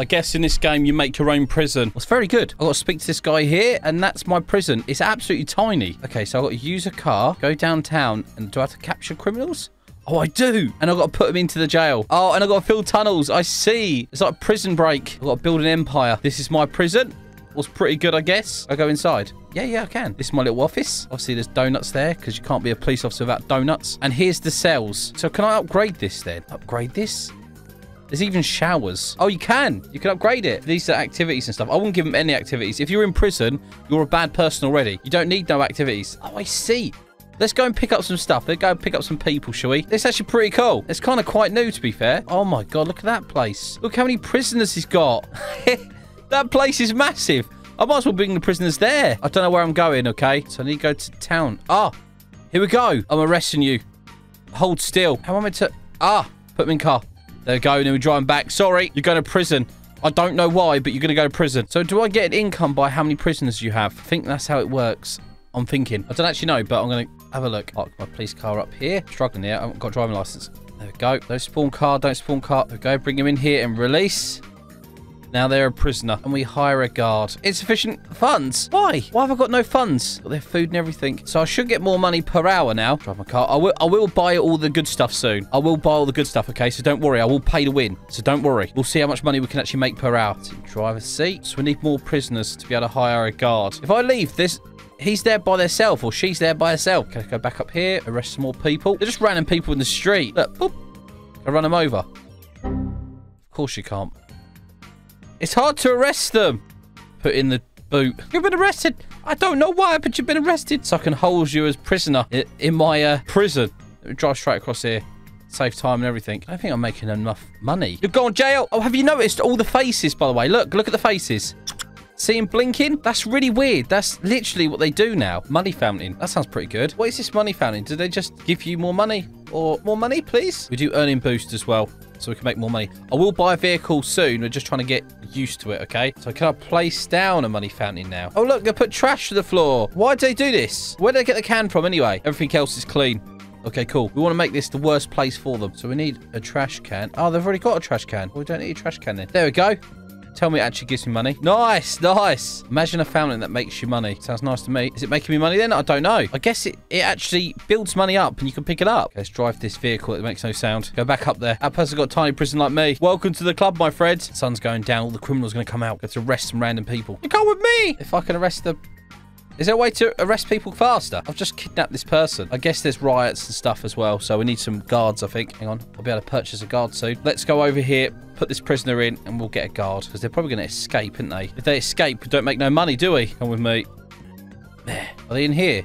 I guess in this game, you make your own prison. It's very good. I've got to speak to this guy here, and that's my prison. It's absolutely tiny. Okay, so I've got to use a car, go downtown, and do I have to capture criminals? Oh, I do. And I've got to put them into the jail. Oh, and I've got to fill tunnels. I see. It's like Prison Break. I've got to build an empire. This is my prison. Was pretty good, I guess. I go inside. Yeah, I can. This is my little office. Obviously, there's donuts there because you can't be a police officer without donuts. And here's the cells. So can I upgrade this then? Upgrade this? There's even showers. Oh, you can. You can upgrade it. These are activities and stuff. I wouldn't give them any activities. If you're in prison, you're a bad person already. You don't need no activities. Oh, I see. Let's go and pick up some stuff. Let's go and pick up some people, shall we? It's actually pretty cool. It's kind of quite new, to be fair. Oh, my God. Look at that place. Look how many prisoners he's got. That place is massive. I might as well bring the prisoners there. I don't know where I'm going, okay? So I need to go to town. Ah, here we go. I'm arresting you. Hold still. How am I meant to... Ah, put them in car. There we go. And then we drive them back. Sorry, you're going to prison. I don't know why, but you're going to go to prison. So do I get an income by how many prisoners you have? I think that's how it works. I'm thinking. I don't actually know, but I'm going to have a look. Park my police car up here. Struggling here. I haven't got a driving license. There we go. Don't spawn car. Don't spawn car. There we go. Bring him in here and release. Now they're a prisoner, and we hire a guard. Insufficient funds. Why? Why have I got no funds? Got their food and everything. So I should get more money per hour now. Drive my car. I will buy all the good stuff soon. I will buy all the good stuff, okay? So don't worry. I will pay to win. So don't worry. We'll see how much money we can actually make per hour. Driver's seat. So we need more prisoners to be able to hire a guard. If I leave this... He's there by herself, or she's there by herself. Can I go back up here? Arrest some more people. They're just random people in the street. Look. Boop. Can I run them over? Of course you can't. It's hard to arrest them. Put in the boot. You've been arrested. I don't know why, but you've been arrested. So I can hold you as prisoner in my prison. Let me drive straight across here. Save time and everything. I don't think I'm making enough money. You're going to jail. Oh, have you noticed all the faces, by the way? Look at the faces. See him blinking? That's really weird. That's literally what they do now. Money fountain. That sounds pretty good. What is this money fountain? Do they just give you more money? Or more money, please? We do earning boost as well, so we can make more money. I will buy a vehicle soon. We're just trying to get used to it, okay? So can I place down a money fountain now? Oh, look, they put trash to the floor. Why do they do this? Where do they get the can from anyway? Everything else is clean. Okay, cool. We want to make this the worst place for them. So we need a trash can. Oh, they've already got a trash can. We don't need a trash can then. There we go. Tell me it actually gives me money. Nice, nice. Imagine a fountain that makes you money. Sounds nice to me. Is it making me money then? I don't know. I guess it actually builds money up and you can pick it up. Okay, let's drive this vehicle. It makes no sound. Go back up there. That person got a tiny prison like me. Welcome to the club, my friend. Sun's going down. All the criminals are going to come out. Got to arrest some random people. You come with me. If I can arrest them. Is there a way to arrest people faster? I've just kidnapped this person. I guess there's riots and stuff as well. So we need some guards, I think. Hang on. I'll be able to purchase a guard soon. Let's go over here, put this prisoner in, and we'll get a guard. Because they're probably going to escape, aren't they? If they escape, we don't make no money, do we? Come with me. There. Are they in here?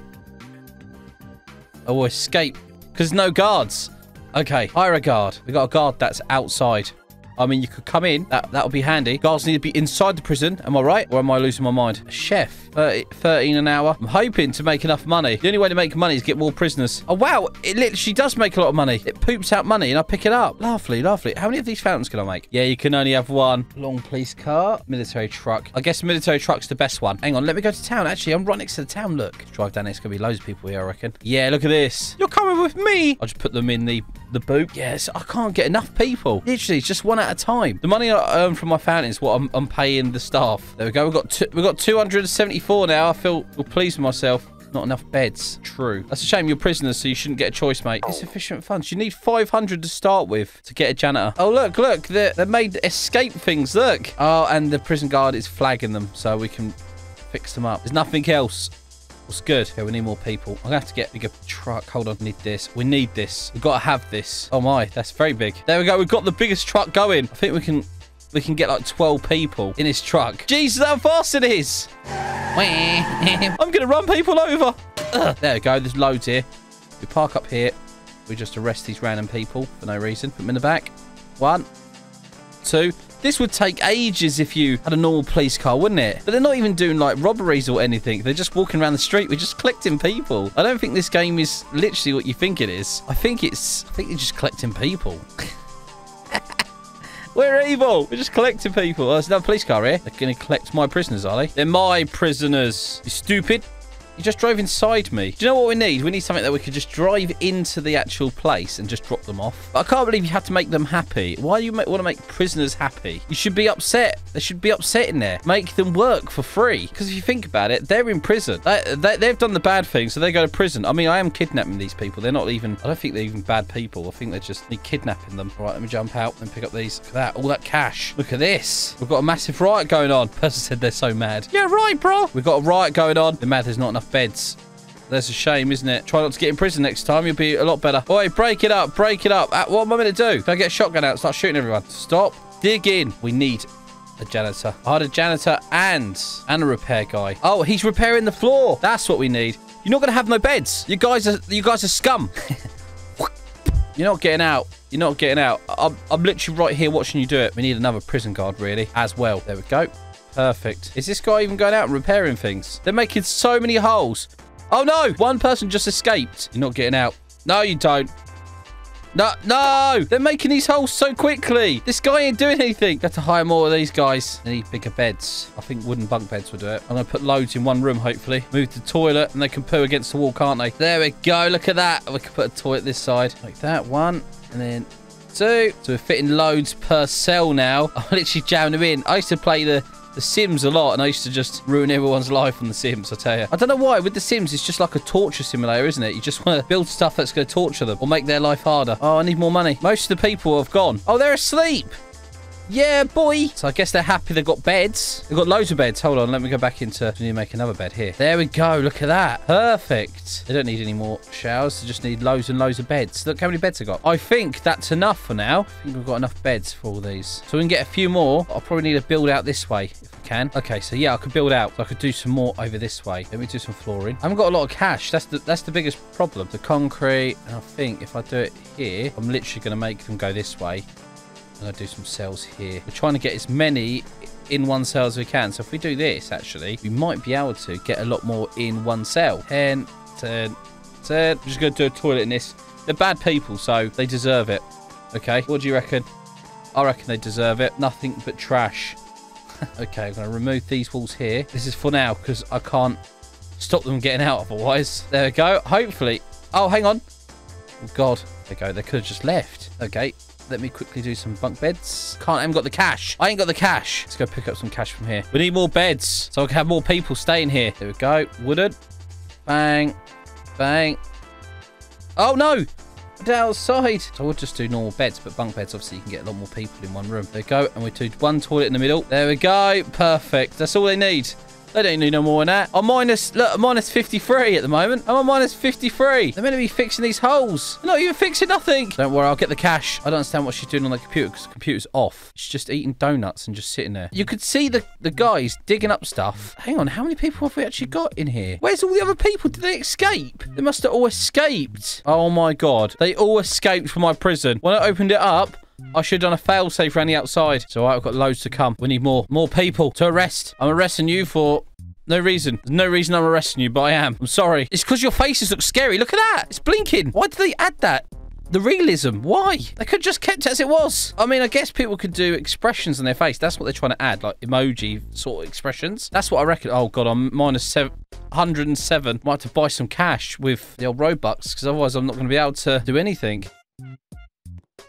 Oh, escape. Because no guards. Okay. Hire a guard. We got a guard that's outside. I mean, you could come in. That would be handy. Guards need to be inside the prison. Am I right? Or am I losing my mind? A chef. 13 an hour. I'm hoping to make enough money. The only way to make money is get more prisoners. Oh, wow. It literally does make a lot of money. It poops out money and I pick it up. Lovely, lovely. How many of these fountains can I make? Yeah, you can only have one. Long police car. Military truck. I guess military truck's the best one. Hang on. Let me go to town. Actually, I'm right next to the town. Look. Let's drive down here. It's going to be loads of people here, I reckon. Yeah, look at this. You're coming with me. I'll just put them in the boot. Yes, I can't get enough people. Literally, it's just one at a time. The money I earn from my fountain is what I'm paying the staff. There we go. We've got 274 now. I feel pleased with myself. Not enough beds. True. That's a shame. You're prisoners, so you shouldn't get a choice, mate. Insufficient funds. You need 500 to start with to get a janitor. Oh, look. They made escape things. Look. Oh, and the prison guard is flagging them, so we can fix them up. There's nothing else. What's good? Okay, we need more people. I'm going to have to get a bigger truck. Hold on. Need this. We need this. We've got to have this. Oh, my. That's very big. There we go. We've got the biggest truck going. I think we can get like 12 people in this truck. Jesus, how fast it is. I'm going to run people over. Ugh. There we go. There's loads here. We park up here. We just arrest these random people for no reason. Put them in the back. 1, 2. This would take ages if you had a normal police car, wouldn't it? But they're not even doing, like, robberies or anything. They're just walking around the street. We're just collecting people. I don't think this game is literally what you think it is. I think you're just collecting people. We're evil. We're just collecting people. Oh, there's another police car here. They're going to collect my prisoners, are they? They're my prisoners. You stupid. You just drove inside me. Do you know what we need? We need something that we could just drive into the actual place and just drop them off. I can't believe you had to make them happy. Why do you want to make prisoners happy? You should be upset. They should be upset in there. Make them work for free. Because if you think about it, they're in prison. They've done the bad thing, so they go to prison. I mean, I am kidnapping these people. They're not even... I don't think they're even bad people. I think they're just me kidnapping them. All right, let me jump out and pick up these. Look at that. All that cash. Look at this. We've got a massive riot going on. The person said they're so mad. Yeah, right, bro. We've got a riot going on. The math is not enough beds. That's a shame, isn't it? Try not to get in prison next time. You'll be a lot better. Oi, break it up. Break it up. What am I going to do? Can I get a shotgun out and start shooting everyone? Stop. Dig in. We need a janitor. I had a janitor and a repair guy. Oh, he's repairing the floor. That's what we need. You're not going to have no beds. You guys are scum. You're not getting out. You're not getting out. I'm literally right here watching you do it. We need another prison guard, really, as well. There we go. Perfect. Is this guy even going out and repairing things? They're making so many holes. Oh, no. One person just escaped. You're not getting out. No, you don't. No. They're making these holes so quickly. This guy ain't doing anything. Got to hire more of these guys. They need bigger beds. I think wooden bunk beds will do it. I'm going to put loads in one room, hopefully. Move the toilet, and they can poo against the wall, can't they? There we go. Look at that. We can put a toilet this side. Like that. One. And then... two. So we're fitting loads per cell now. I'm literally jamming them in. I used to play the Sims a lot, and I used to just ruin everyone's life on the Sims, I tell you. I don't know why. With the Sims, it's just like a torture simulator, isn't it? You just want to build stuff that's going to torture them or make their life harder. Oh, I need more money. Most of the people have gone. Oh, they're asleep. Yeah, boy. So I guess they're happy they've got beds. They've got loads of beds. Hold on. Let me go back into... we need to make another bed here. There we go. Look at that. Perfect. They don't need any more showers. They just need loads and loads of beds. Look how many beds I got. I think that's enough for now. I think we've got enough beds for all these. So we can get a few more. I'll probably need to build out this way if I can. Okay, so yeah, I could build out. So I could do some more over this way. Let me do some flooring. I haven't got a lot of cash. That's the biggest problem. The concrete. And I think if I do it here, I'm literally going to make them go this way. I'm going to do some cells here. We're trying to get as many in one cell as we can. So if we do this, actually, we might be able to get a lot more in one cell. 10, 10, 10. I'm just going to do a toilet in this. They're bad people, so they deserve it. Okay. What do you reckon? I reckon they deserve it. Nothing but trash. Okay, I'm going to remove these walls here. This is for now because I can't stop them getting out otherwise. There we go. Hopefully. Oh, hang on. Oh, God. There we go. They could have just left. Okay. Let me quickly do some bunk beds. Can't, I haven't got the cash. I ain't got the cash. Let's go pick up some cash from here. We need more beds so I can have more people staying here. There we go. Wooden. Bang. Bang. Oh, no. They're outside. So we'll just do normal beds, but bunk beds, obviously, you can get a lot more people in one room. There we go. And we do one toilet in the middle. There we go. Perfect. That's all they need. They don't need no more than that. I'm minus, look, I'm minus 53 at the moment. I'm on minus 53. They're meant to be fixing these holes. They're not even fixing nothing. Don't worry, I'll get the cash. I don't understand what she's doing on the computer because the computer's off. She's just eating donuts and just sitting there. You could see the guys digging up stuff. Hang on, how many people have we actually got in here? Where's all the other people? Did they escape? They must have all escaped. Oh my God. They all escaped from my prison. When I opened it up, I should have done a fail-safe around the outside. So I've got loads to come. We need more people to arrest. I'm arresting you for no reason. There's no reason I'm arresting you, but I am. I'm sorry. It's because your faces look scary. Look at that. It's blinking. Why did they add that? The realism. Why? They could have just kept it as it was. I mean, I guess people could do expressions on their face. That's what they're trying to add, like emoji sort of expressions. That's what I reckon. Oh, God, I'm minus 707. Might have to buy some cash with the old Robux because otherwise I'm not going to be able to do anything.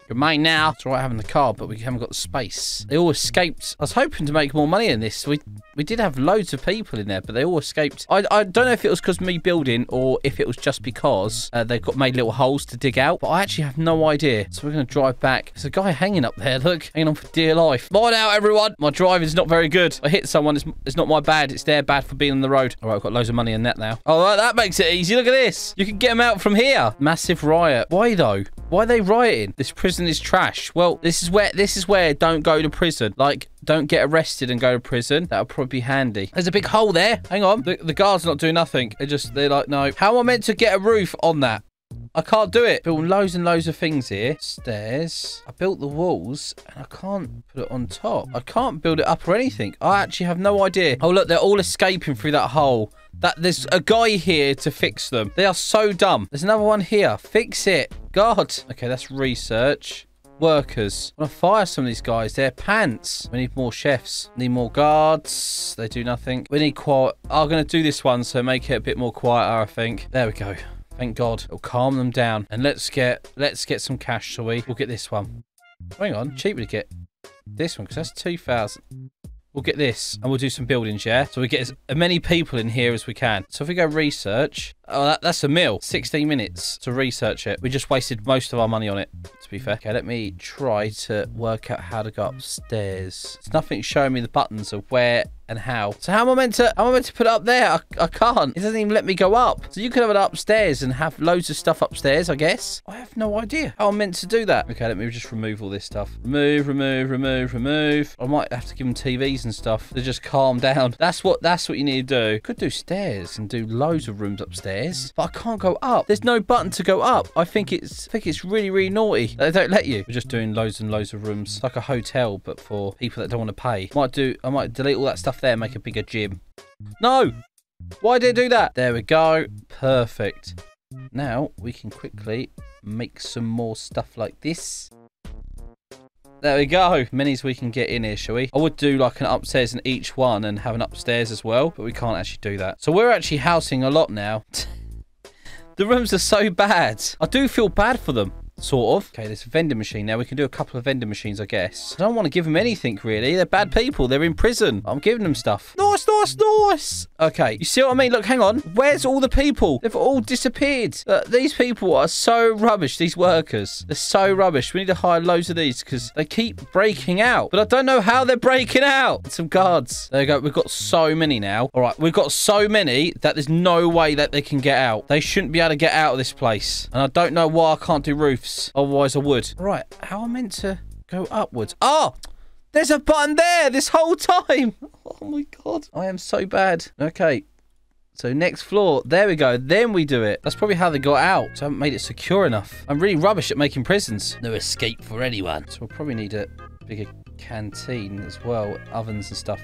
You're mine now. It's all right having the car, but we haven't got the space. They all escaped. I was hoping to make more money in this. We did have loads of people in there, but they all escaped. I don't know if it was because me building or if it was just because they got made little holes to dig out, but I actually have no idea. So we're going to drive back. There's a guy hanging up there. Look, hanging on for dear life. Mind out, everyone. My driving's not very good. I hit someone. It's not my bad. It's their bad for being on the road. All right, I've got loads of money in that now. All right, that makes it easy. Look at this. You can get them out from here. Massive riot. Why, though? Why are they rioting? This prison is trash. Well, this is where don't go to prison. Like, don't get arrested and go to prison. That'll probably be handy. There's a big hole there. Hang on. The guards not doing nothing. They're like, no. How am I meant to get a roof on that? I can't do it. Built loads and loads of things here. Stairs. I built the walls and I can't put it on top. I can't build it up or anything. I actually have no idea. Oh, look, they're all escaping through that hole. There's a guy here to fix them. They are so dumb. There's another one here. Fix it. God. Okay, that's research. workers. I want to fire some of these guys. They're pants. We need more chefs. Need more guards. They do nothing. We need quiet. I'm going to do this one, so make it a bit more quieter, I think. There we go. Thank God. It'll calm them down. And let's get some cash, shall we? We'll get this one. Hang on. Cheaper to get this one, because that's 2,000. We'll get this, and we'll do some buildings, yeah? So we get as many people in here as we can. So if we go research... Oh, that's a meal. 16 minutes to research it. We just wasted most of our money on it, to be fair. Okay, let me try to work out how to go upstairs. It's nothing showing me the buttons of where and how. So how am I meant to... How am I meant to put it up there? I can't. It doesn't even let me go up. So you could have it upstairs and have loads of stuff upstairs, I guess. I have no idea how I'm meant to do that. Okay, let me just remove all this stuff. Remove. I might have to give them TVs and stuff to just calm down. That's what you need to do. Could do stairs and do loads of rooms upstairs, but I can't go up. There's no button to go up. I think it's really naughty. They don't let you. We're just doing loads and loads of rooms. It's like a hotel, but for people that don't want to pay. I might delete all that stuff there and make a bigger gym. No! Why did it do that? There we go. Perfect. Now we can quickly make some more stuff like this. There we go. Many as we can get in here, shall we? I would do like an upstairs in each one and have an upstairs as well, but we can't actually do that. So we're actually housing a lot now. The rooms are so bad. I do feel bad for them, sort of. Okay, there's a vending machine. Now we can do a couple of vending machines, I guess. I don't want to give them anything, really. They're bad people. They're in prison. I'm giving them stuff. Nice. Okay, you see what I mean? Look, hang on. Where's all the people? They've all disappeared. These people are so rubbish. These workers. They're so rubbish. We need to hire loads of these because they keep breaking out. But I don't know how they're breaking out. Some guards. There we go. We've got so many now. All right, we've got so many that there's no way that they can get out. They shouldn't be able to get out of this place. And I don't know why I can't do roofs. Otherwise, I would. All right, how am I meant to go upwards? Oh! There's a button there this whole time. Oh, my God. I am so bad. Okay. So next floor. There we go. Then we do it. That's probably how they got out. So I haven't made it secure enough. I'm really rubbish at making prisons. No escape for anyone. So we'll probably need a bigger canteen as well. Ovens and stuff.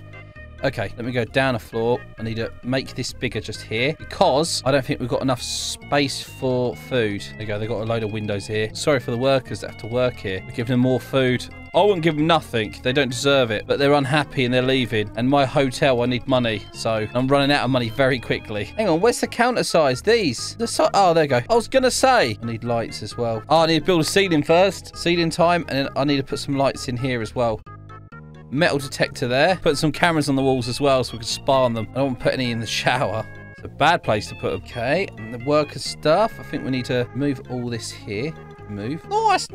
Okay. Let me go down a floor. I need to make this bigger just here because I don't think we've got enough space for food. There you go. They've got a load of windows here. Sorry for the workers that have to work here. We're giving them more food. I wouldn't give them nothing. They don't deserve it, but they're unhappy and they're leaving. And my hotel, I need money, so I'm running out of money very quickly. Hang on, where's the counter size? These. Oh, there you go. I was going to say. I need lights as well. Oh, I need to build a ceiling first. Ceiling time, and then I need to put some lights in here as well. Metal detector there. Put some cameras on the walls as well so we can spy on them. I don't want to put any in the shower. It's a bad place to put them. Okay, and the worker stuff. I think we need to move all this here. Move. Nice.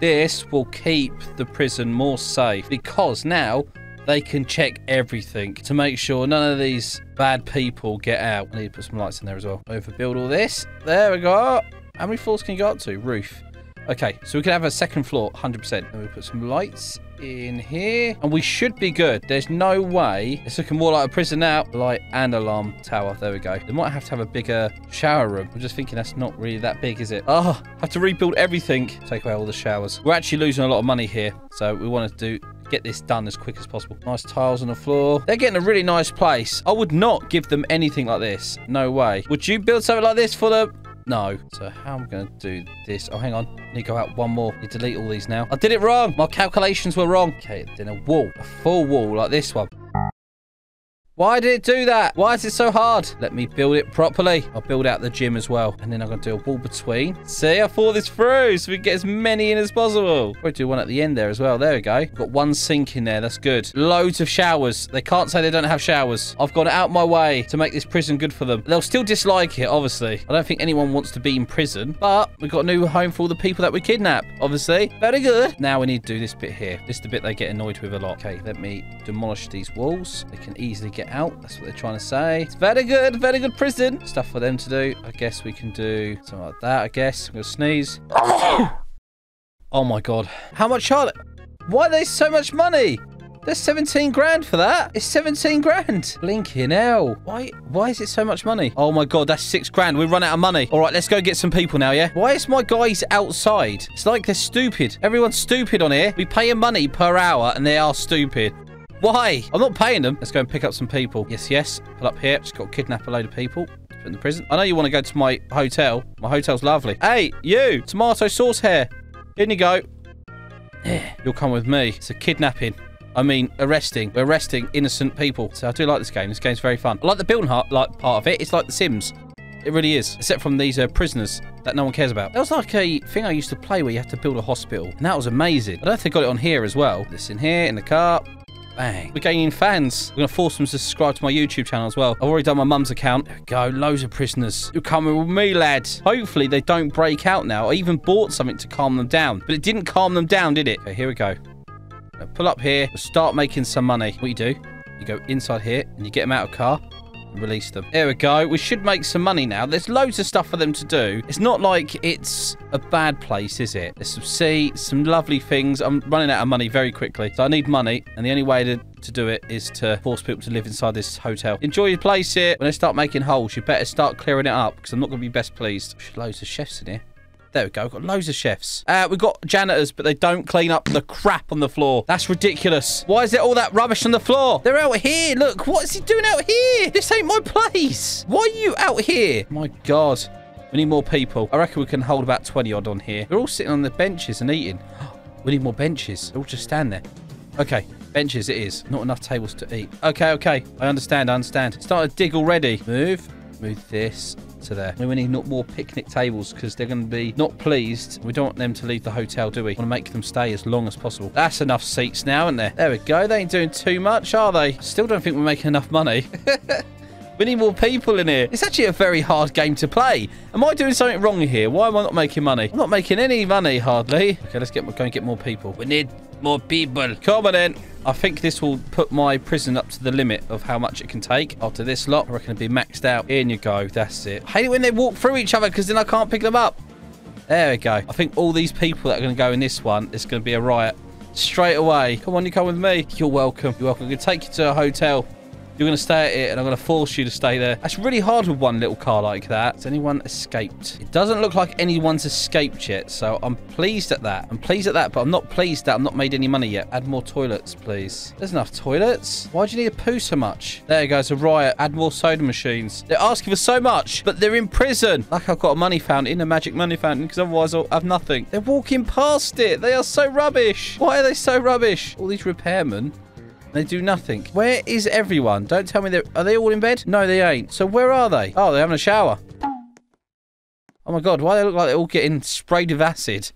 This will keep the prison more safe because now they can check everything to make sure none of these bad people get out. I need to put some lights in there as well. Overbuild all this. There we go. How many floors can you go up to? Roof. Okay, so we can have a second floor, 100%. And we put some lights in here. And we should be good. There's no way. It's looking more like a prison now. Light and alarm tower. There we go. They might have to have a bigger shower room. I'm just thinking that's not really that big, is it? Oh, I have to rebuild everything. Take away all the showers. We're actually losing a lot of money here. So we want to get this done as quick as possible. Nice tiles on the floor. They're getting a really nice place. I would not give them anything like this. No way. Would you build something like this for them? No. So how am I going to do this? Oh, hang on. I need to go out one more. I need to delete all these now. I did it wrong. My calculations were wrong. Okay, then a wall. A full wall like this one. Why did it do that? Why is it so hard? Let me build it properly. I'll build out the gym as well. And then I'm going to do a wall between. See, I thought this through so we can get as many in as possible. Probably do one at the end there as well. There we go. We've got one sink in there. That's good. Loads of showers. They can't say they don't have showers. I've gone out my way to make this prison good for them. They'll still dislike it, obviously. I don't think anyone wants to be in prison. But we've got a new home for all the people that we kidnap, obviously. Very good. Now we need to do this bit here. This is the bit they get annoyed with a lot. Okay, let me demolish these walls. They can easily get out. That's what they're trying to say. It's very good prison. Stuff for them to do. I guess we can do something like that, I guess. I'm going to sneeze. Oh my God. How much are they? Why are they so much money? There's 17 grand for that. It's 17 grand. Blinking hell. Why is it so much money? Oh my God, that's 6 grand. We run out of money. All right, let's go get some people now, yeah? Why is my guys outside? It's like they're stupid. Everyone's stupid on here. We pay them money per hour and they are stupid. Why? I'm not paying them. Let's go and pick up some people. Yes. Pull up here. Just got to kidnap a load of people. Put in the prison. I know you want to go to my hotel. My hotel's lovely. Hey, you. Tomato sauce hair. In you go. You'll come with me. It's a kidnapping. I mean, arresting. We're arresting innocent people. So I do like this game. This game's very fun. I like the building part of it. It's like The Sims. It really is. Except from these prisoners that no one cares about. That was like a thing I used to play where you had to build a hospital. And that was amazing. I don't think I got it on here as well. This in here, in the car. Bang. We're gaining fans. I'm going to force them to subscribe to my YouTube channel as well. I've already done my mum's account. There we go. Loads of prisoners. You're coming with me, lad. Hopefully, they don't break out now. I even bought something to calm them down. But it didn't calm them down, did it? Okay, here we go. Now pull up here. We'll start making some money. What you do, you go inside here and you get them out of the car. Release them. There we go. We should make some money now. There's loads of stuff for them to do. It's not like it's a bad place, is it? There's some sea, some lovely things. I'm running out of money very quickly. So I need money. And the only way to do it is to force people to live inside this hotel. Enjoy your place here. When they start making holes, you better start clearing it up because I'm not going to be best pleased. There's loads of chefs in here. There we go. We've got loads of chefs. We've got janitors, but they don't clean up the crap on the floor. That's ridiculous. Why is there all that rubbish on the floor? They're out here. Look, what is he doing out here? This ain't my place. Why are you out here? My God. We need more people. I reckon we can hold about 20 odd on here. They're all sitting on the benches and eating. We need more benches. They'll just stand there. Okay. Benches it is. Not enough tables to eat. Okay, okay. I understand. I understand. Start to dig already. Move. Move this to there. We need not more picnic tables because they're going to be not pleased. We don't want them to leave the hotel, do we? We want to make them stay as long as possible. That's enough seats now, isn't there? There we go. They ain't doing too much, are they? Still don't think we're making enough money. We need more people in here. It's actually a very hard game to play. Am I doing something wrong here? Why am I not making money? I'm not making any money, hardly. Okay, let's go and get more people. We need more people. Come on in. I think this will put my prison up to the limit of how much it can take. After this lot, I reckon it'll be maxed out. In you go. That's it. I hate it when they walk through each other because then I can't pick them up. There we go. I think all these people that are going to go in this one, it's going to be a riot. Straight away. Come on, you come with me. You're welcome. You're welcome. I'm going to take you to a hotel. You're going to stay at it, and I'm going to force you to stay there. That's really hard with one little car like that. Has anyone escaped? It doesn't look like anyone's escaped yet, so I'm pleased at that. I'm pleased at that, but I'm not pleased that I've not made any money yet. Add more toilets, please. There's enough toilets. Why do you need to poo so much? There you go, it's a riot. Add more soda machines. They're asking for so much, but they're in prison. Like I've got a money fountain, a magic money fountain, because otherwise I'll have nothing. They're walking past it. They are so rubbish. Why are they so rubbish? All these repairmen. They do nothing. Where is everyone? Don't tell me they're... Are they all in bed? No, they ain't. So where are they? Oh, they're having a shower. Oh, my God. Why do they look like they're all getting sprayed with acid?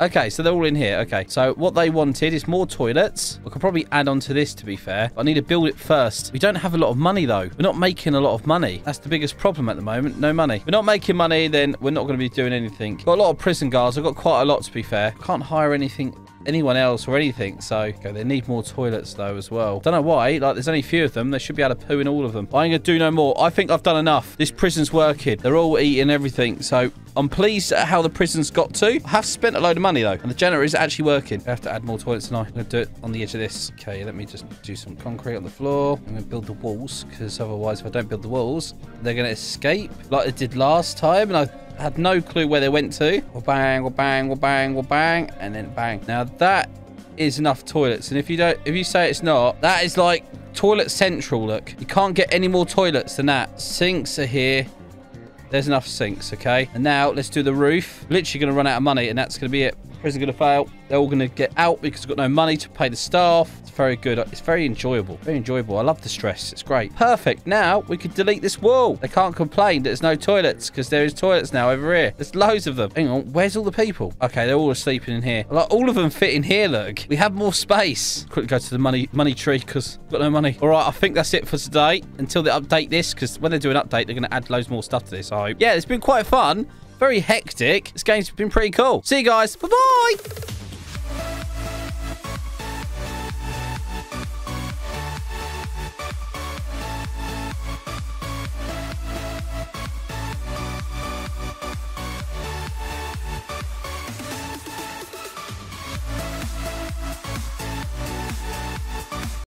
Okay, so they're all in here. Okay, so what they wanted is more toilets. I could probably add on to this, to be fair. I need to build it first. We don't have a lot of money, though. We're not making a lot of money. That's the biggest problem at the moment. No money. We're not making money, then we're not going to be doing anything. Got a lot of prison guards. I've got quite a lot, to be fair. Can't hire anyone else or anything. So okay, they need more toilets, though, as well. Don't know why. Like, there's only a few of them. They should be able to poo in all of them. I ain't gonna do no more. I think I've done enough. This prison's working. They're all eating everything. So I'm pleased at how the prison's got to. I have spent a load of money, though. And the generator is actually working. I have to add more toilets tonight. I'm gonna do it on the edge of this. Okay, let me just do some concrete on the floor. I'm gonna build the walls, because otherwise, if I don't build the walls, they're gonna escape like they did last time. And I had no clue where they went to. Well, bang, well, bang, well, bang, well, bang, and then bang. Now that is enough toilets. And if you say it's not, that is like toilet central. Look, you can't get any more toilets than that. Sinks are here. There's enough sinks, okay? And now let's do the roof. Literally gonna run out of money, and that's gonna be it. Prison gonna fail. They're all gonna get out because I've got no money to pay the staff. It's very good. It's very enjoyable. Very enjoyable. I love the stress. It's great. Perfect. Now we could delete this wall. They can't complain that there's no toilets because there is toilets now over here. There's loads of them. Hang on. Where's all the people? Okay, they're all sleeping in here. Like, all of them fit in here. Look, we have more space. Quickly go to the money tree because I've got no money. All right, I think that's it for today until they update this, because when they do an update, they're gonna add loads more stuff to this. I hope. Yeah, it's been quite fun. Very hectic. This game's been pretty cool. See you guys. Bye-bye.